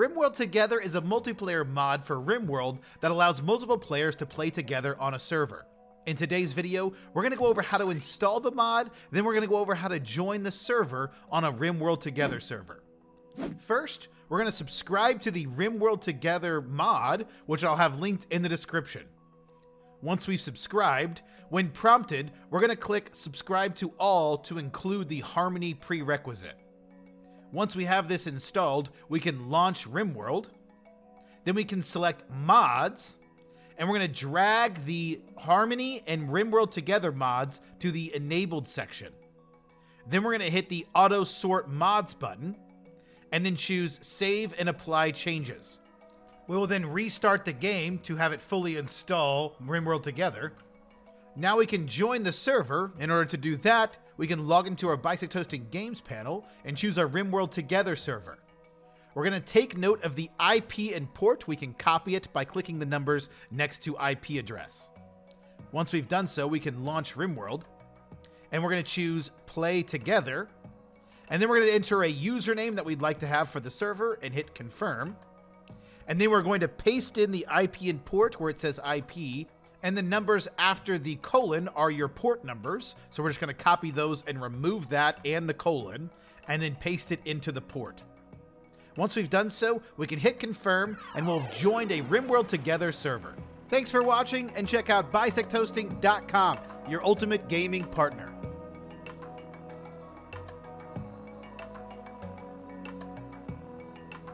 RimWorld Together is a multiplayer mod for RimWorld that allows multiple players to play together on a server. In today's video, we're going to go over how to install the mod, then we're going to go over how to join the server on a RimWorld Together server. First, we're going to subscribe to the RimWorld Together mod, which I'll have linked in the description. Once we've subscribed, when prompted, we're going to click Subscribe to All to include the Harmony prerequisite. Once we have this installed, we can launch RimWorld. Then we can select Mods, and we're going to drag the Harmony and RimWorld Together mods to the Enabled section. Then we're going to hit the Auto Sort Mods button, and then choose Save and Apply Changes. We will then restart the game to have it fully install RimWorld Together. Now we can join the server. In order to do that, we can log into our BisectHosting Games panel and choose our RimWorld Together server. We're going to take note of the IP and port. We can copy it by clicking the numbers next to IP address. Once we've done so, we can launch RimWorld, and we're going to choose Play Together. And then we're going to enter a username that we'd like to have for the server and hit confirm. And then we're going to paste in the IP and port where it says IP, and the numbers after the colon are your port numbers. So we're just going to copy those and remove that and the colon, and then paste it into the port. Once we've done so, we can hit confirm and we'll have joined a RimWorld Together server. Thanks for watching, and check out bisecthosting.com, your ultimate gaming partner.